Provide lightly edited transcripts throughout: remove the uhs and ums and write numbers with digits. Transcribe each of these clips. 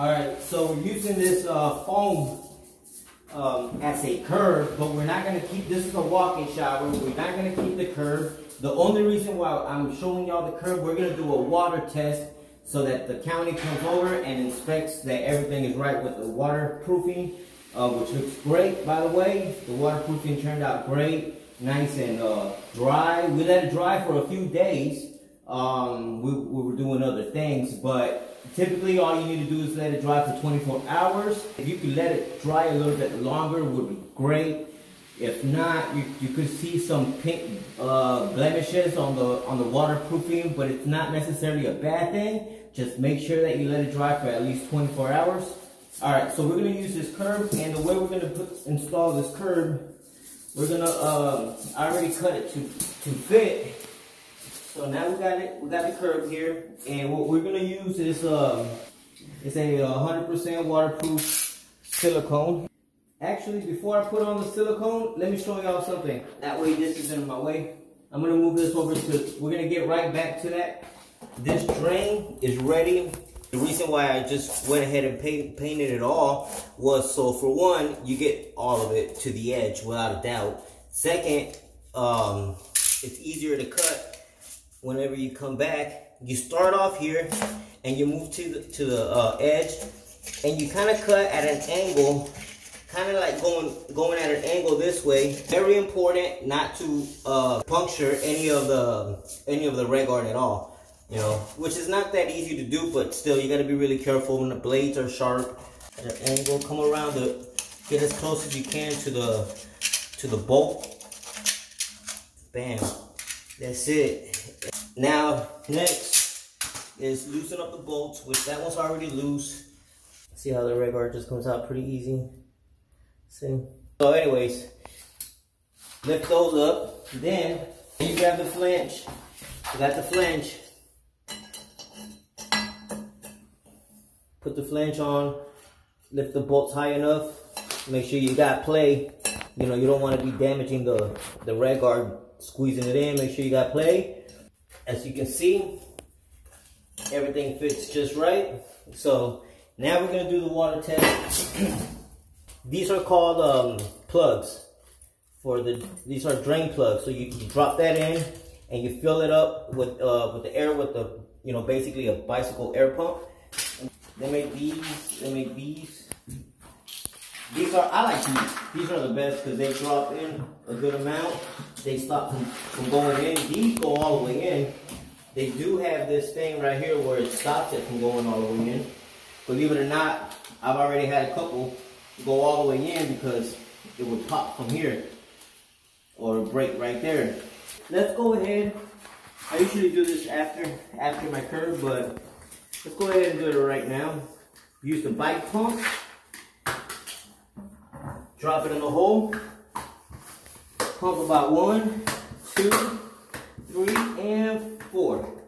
Alright, so we're using this foam as a curve, but we're not going to keep, this is a walk-in shower, we're not going to keep the curve. The only reason why I'm showing y'all the curve, we're going to do a water test so that the county comes over and inspects that everything is right with the waterproofing, which looks great, by the way. The waterproofing turned out great, nice and dry. We let it dry for a few days. We were doing other things, but typically all you need to do is let it dry for 24 hours. If you could let it dry a little bit longer, it would be great. If not, you could see some pink blemishes on the waterproofing, but it's not necessarily a bad thing. Just make sure that you let it dry for at least 24 hours. All right, so we're gonna use this curb, and the way we're gonna install this curb, we're gonna I already cut it to fit. So now we got the curb here, and what we're gonna use is it's a 100% waterproof silicone. Actually, before I put on the silicone, let me show y'all something. That way this isn't in my way. I'm gonna move this over to, we're gonna get right back to that. This drain is ready. The reason why I just went ahead and painted it all was so, for one, you get all of it to the edge without a doubt. Second, it's easier to cut. Whenever you come back, you start off here and you move to the edge, and you kind of cut at an angle, kind of like going at an angle this way. Very important not to puncture any of the RedGard at all, you know, which is not that easy to do, but still you got to be really careful when the blades are sharp. At an angle, come around, get as close as you can to the bolt. Bam, that's it. Now, next is loosen up the bolts, which that one's already loose. See how the RedGard just comes out pretty easy. See? So anyways, lift those up. Then, you grab the flange. You got the flange. Put the flange on. Lift the bolts high enough. Make sure you got play. You know, you don't want to be damaging the RedGard, squeezing it in. Make sure you got play. As you can see, everything fits just right. So now we're going to do the water test. These are called plugs. These are drain plugs. So you drop that in and you fill it up with the air, with the, you know, basically a bicycle air pump. They make these. They make these. These are, I like these. These are the best because they drop in a good amount. They stop from going in. These go all the way in. They do have this thing right here where it stops it from going all the way in. Believe it or not, I've already had a couple go all the way in because it would pop from here or break right there. Let's go ahead. I usually do this after my curve, but let's go ahead and do it right now. Use the bike pump. Drop it in the hole, pump about 1, 2, 3, and 4.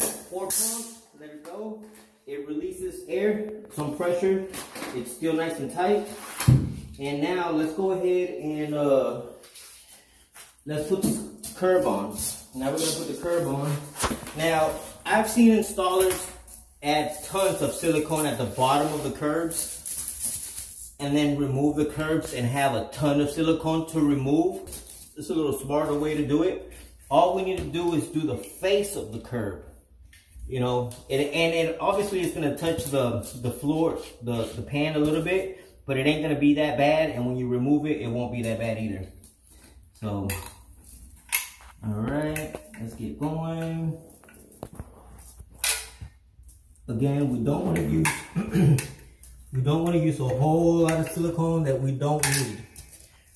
4 pumps, let it go. It releases air, some pressure. It's still nice and tight. And now let's go ahead and let's put the curb on. Now we're gonna put the curb on. Now, I've seen installers add tons of silicone at the bottom of the curbs, and then remove the curbs and have a ton of silicone to remove. It's a little smarter way to do it. All we need to do is do the face of the curb, you know, and it obviously it's gonna touch the floor, the pan a little bit, but it ain't gonna be that bad, and when you remove it, it won't be that bad either. So, all right, let's get going. Again, we don't wanna use, we don't want to use a whole lot of silicone that we don't need,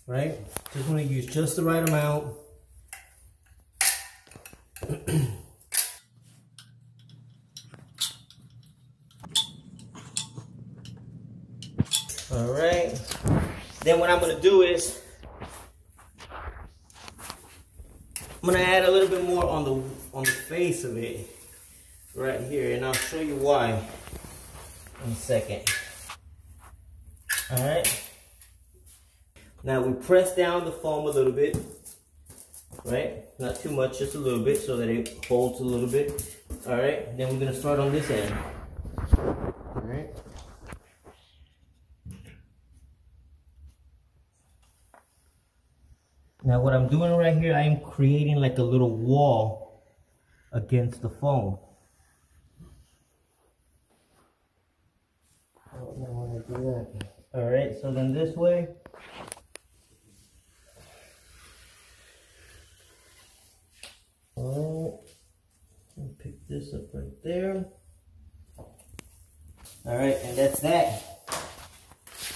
right? Just want to use just the right amount. All right. Then what I'm going to do is I'm going to add a little bit more on the face of it right here, and I'll show you why in a second. All right, now we press down the foam a little bit, right? Not too much, just a little bit so that it folds a little bit. All right, then we're gonna start on this end. right. Now what I'm doing right here, I am creating like a little wall against the foam. I don't want to do that. All right, so then this way. All right, pick this up right there. All right, and that's that.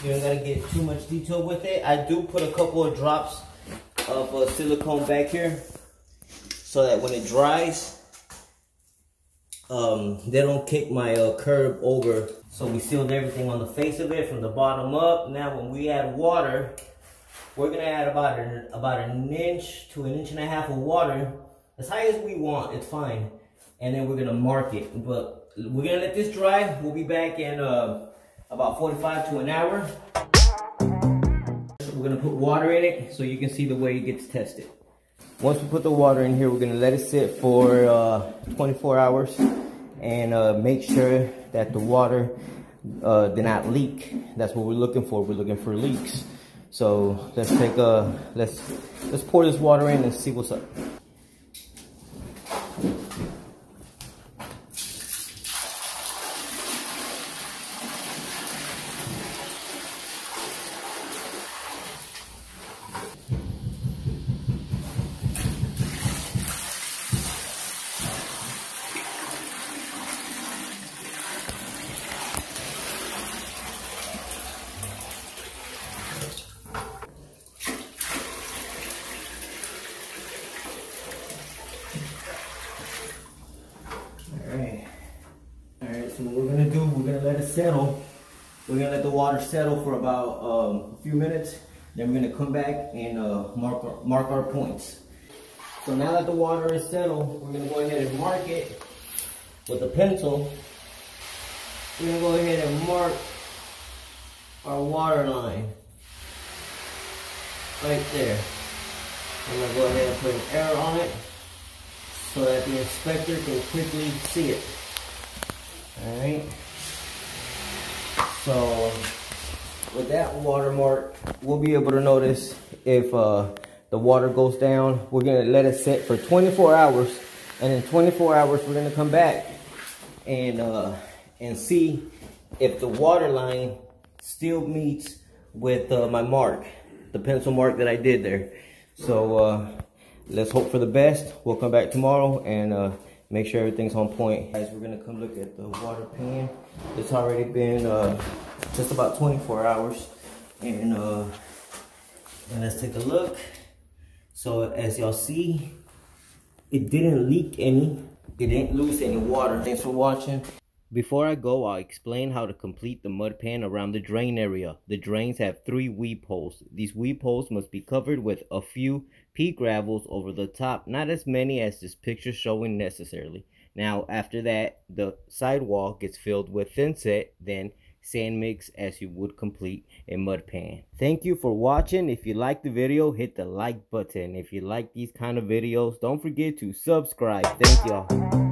You don't gotta get too much detail with it. I do put a couple of drops of silicone back here so that when it dries, they don't kick my curb over. So we sealed everything on the face of it from the bottom up. Now when we add water, we're gonna add about an inch to an inch and a half of water, as high as we want, it's fine. And then we're gonna mark it, but we're gonna let this dry. We'll be back in about 45 to an hour. We're gonna put water in it so you can see the way it gets tested. Once we put the water in here, we're gonna let it sit for 24 hours and make sure that the water did not leak. That's what we're looking for. We're looking for leaks. So let's take a let's pour this water in and see what's up. Settle. We're gonna let the water settle for about a few minutes. Then we're gonna come back and mark our points. So now that the water is settled, we're gonna go ahead and mark it with a pencil. We're gonna go ahead and mark our water line right there. I'm gonna go ahead and put an arrow on it so that the inspector can quickly see it. All right. So with that watermark, we'll be able to notice if the water goes down. We're gonna let it sit for 24 hours, and in 24 hours we're gonna come back and see if the water line still meets with my mark, the pencil mark that I did there. So let's hope for the best. We'll come back tomorrow and make sure everything's on point. Guys, we're gonna come look at the water pan. It's already been just about 24 hours. And let's take a look. So as y'all see, it didn't leak any. It didn't lose any water. Thanks for watching. Before I go, I'll explain how to complete the mud pan around the drain area. The drains have 3 weep holes. These weep holes must be covered with a few pea gravels over the top, not as many as this picture showing necessarily. Now, after that, the sidewall gets filled with thinset, then sand mix as you would complete a mud pan. Thank you for watching. If you like the video, hit the like button. If you like these kind of videos, don't forget to subscribe. Thank y'all.